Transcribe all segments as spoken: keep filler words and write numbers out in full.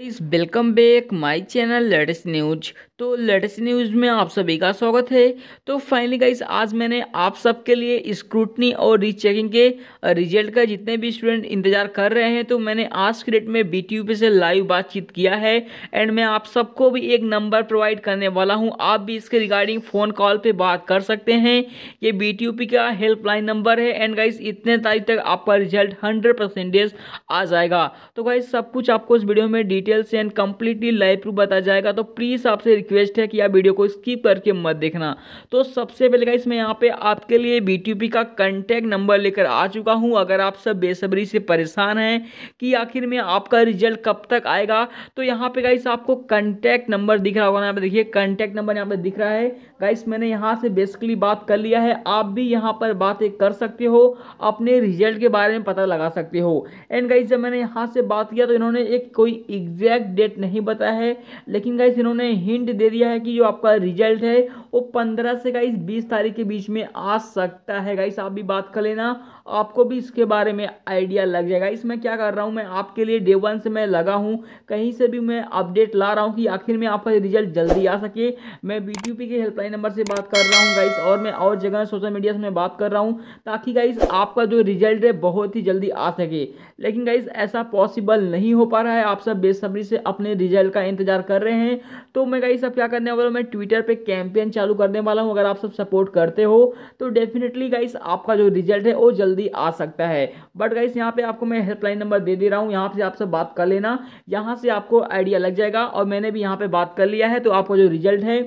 इस welcome back my channel latest news. तो latest news में आप सभी का स्वागत है। तो फाइनली गाइस आज मैंने आप सबके लिए स्क्रूटनी और रीचेकिंग के रिजल्ट का जितने भी स्टूडेंट इंतजार कर रहे हैं तो मैंने आज की डेट में बीटीयूप से लाइव बातचीत किया है एंड मैं आप सबको भी एक नंबर प्रोवाइड करने वाला हूँ। आप भी इसके रिगार्डिंग फ़ोन कॉल पर बात कर सकते हैं। ये बीटीयूपी का हेल्पलाइन नंबर है एंड गाइस इतने तारीख तक आपका रिजल्ट हंड्रेड परसेंटेज आ जाएगा। तो गाइस सब कुछ आपको इस वीडियो में details and completely live proof बताया जाएगा। तो प्लीज आपसे रिक्वेस्ट है कि आप वीडियो को स्किप करके मत देखना। तो सबसे पहले गाइस मैं यहाँ पे आपके लिए बीटीयूपी का कांटेक्ट नंबर लेकर आ चुका हूँ। अगर आप सब बेसब्री से परेशान हैं कि आखिर में आपका रिजल्ट कब तक आएगा तो यहाँ पे गाइस आपको कांटेक्ट नंबर दिख रहा होगा। यहाँ पे देखिए कांटेक्ट नंबर यहाँ पे दिख रहा है। गाइस मैंने यहाँ से बेसिकली बात कर लिया है। आप भी यहाँ पर बातें कर सकते हो, अपने रिजल्ट के बारे में पता लगा सकते हो। एंड गाइस जब मैंने यहाँ से बात किया तो इन्होंने एक कोई एग्जैक्ट डेट नहीं बताया है, लेकिन गाइस इन्होंने हिंट दे दिया है कि जो आपका रिजल्ट है वो पंद्रह से गाइस बीस तारीख के बीच में आ सकता है। गाइस आप भी बात कर लेना, आपको भी इसके बारे में आइडिया लग जाएगा। इसमें क्या कर रहा हूँ मैं आपके लिए डे वन से मैं लगा हूँ, कहीं से भी मैं अपडेट ला रहा हूँ कि आखिर में आपका रिजल्ट जल्दी आ सके। मैं बीटीयूपी के हेल्पलाइन नंबर से बात कर रहा हूँ गाइस, और मैं और जगह सोशल मीडिया से मैं बात कर रहा हूँ ताकि गाइस आपका जो रिजल्ट है बहुत ही जल्दी आ सके। लेकिन गाइस ऐसा पॉसिबल नहीं हो पा रहा है। आप सब बेसब्री से अपने रिजल्ट का इंतजार कर रहे हैं। तो मैं गाइस अब क्या करने वाला हूँ, मैं ट्विटर पे कैंपेन चालू करने वाला हूँ। अगर आप सब सपोर्ट करते हो तो डेफिनेटली गाइस आपका जो रिजल्ट है वो जल्दी आ सकता है। बट गाइस यहाँ पे आपको मैं हेल्पलाइन नंबर दे दे रहा हूँ, यहाँ से आप सब बात कर लेना, यहाँ से आपको आइडिया लग जाएगा। और मैंने भी यहाँ पे बात कर लिया है तो आपका जो रिजल्ट है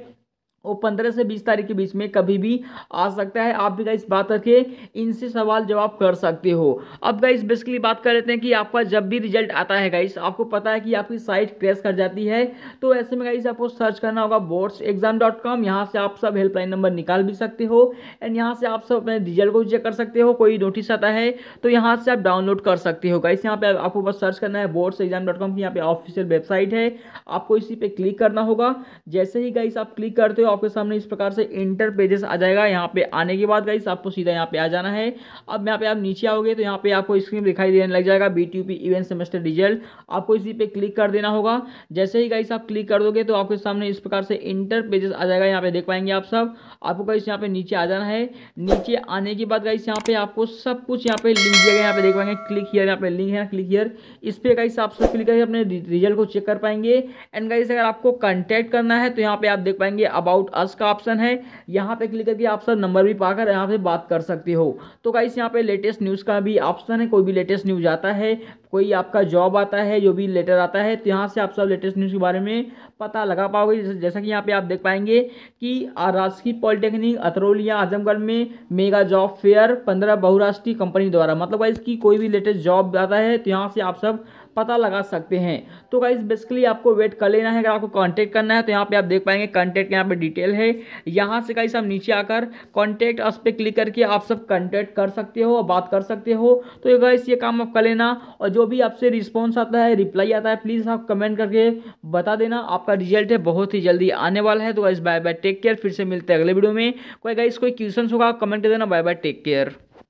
वो पंद्रह से बीस तारीख के बीच में कभी भी आ सकता है। आप भी गाइस बात करके इनसे सवाल जवाब कर सकते हो। अब गाइस बेसिकली बात कर लेते हैं कि आपका जब भी रिजल्ट आता है गाइस, आपको पता है कि आपकी साइट क्रैश कर जाती है। तो ऐसे में गाइस आपको सर्च करना होगा बोर्ड्स एग्जाम डॉट कॉम। यहाँ से आप सब हेल्पलाइन नंबर निकाल भी सकते हो एंड यहाँ से आप सब अपने रिजल्ट को चेक कर सकते हो। कोई नोटिस आता है तो यहाँ से आप डाउनलोड कर सकते हो। गाइस यहाँ पे आपको बस सर्च करना है बोर्ड्स एग्जाम डॉट कॉम की, यहाँ पे ऑफिशियल वेबसाइट है, आपको इसी पे क्लिक करना होगा। जैसे ही गाइस आप क्लिक करते हो आपके सामने इस प्रकार से इंटर पेजेस आ जाएगा। यहाँ पे आने के बाद गाइस आपको सीधा यहाँ पे आ जाना है। अब यहाँ पे आप नीचे आओगे तो यहाँ पे आपको स्क्रीन दिखाई देने लग जाएगा बीटीयूपी इवेंट सेमेस्टर रिजल्ट, आपको इसी पे क्लिक कर देना होगा। जैसे ही गाइस आप क्लिक कर दोगे तो आपके सामने इस प्रकार से इंटर पेजेस आ जाएगा। यहाँ पे देख पाएंगे आप सब, आपको गाइस यहाँ पे नीचे आ जाना है। नीचे आने के बाद गाइस यहाँ पे आपको सब कुछ यहाँ पे लिंक दिया गया, यहाँ पे देख पाएंगे क्लिक हियर, यहाँ पे लिंक है क्लिक हियर। इस पे गाइस आप सब क्लिक करके अपने रिजल्ट को चेक कर पाएंगे। एंड गाइस अगर आपको कॉन्टैक्ट करना है तो यहाँ पे आप देख पाएंगे अबाउट अस का ऑप्शन है, यहाँ पे क्लिक करके आप सब नंबर भी पाकर यहाँ पे बात कर सकते हो। तो गाइस यहाँ पे लेटेस्ट न्यूज़ का भी ऑप्शन है, कोई भी लेटेस्ट न्यूज़ आता है, कोई आपका जॉब आता है, जो भी लेटर आता है तो यहाँ से आप सब लेटेस्ट न्यूज़ के बारे में पता लगा पाओगे। जैसा कि यहाँ पे आप देख पाएंगे कि राजकीय पॉलिटेक्निक अतरौलिया आजमगढ़ में मेगा जॉब फेयर पंद्रह बहुराष्ट्रीय कंपनी द्वारा, मतलब गाइस की कोई भी लेटेस्ट जॉब आता है तो यहाँ से आप सब पता लगा सकते हैं। तो गाइस बेसिकली आपको वेट कर लेना है। अगर आपको कांटेक्ट करना है तो यहाँ पे आप देख पाएंगे कांटेक्ट यहाँ पे डिटेल है। यहाँ से गाइस आप नीचे आकर कांटेक्ट अस पे क्लिक करके आप सब कांटेक्ट कर सकते हो और बात कर सकते हो। तो गाइस ये काम आप कर लेना, और जो भी आपसे रिस्पॉन्स आता है, रिप्लाई आता है, प्लीज़ आप कमेंट करके बता देना। आपका रिजल्ट है बहुत ही जल्दी आने वाला है। तो guys bye bye, take care, फिर से मिलते हैं अगले वीडियो में। कोई गाइस कोई क्वेश्चन होगा कमेंट कर देना। Bye bye, take care.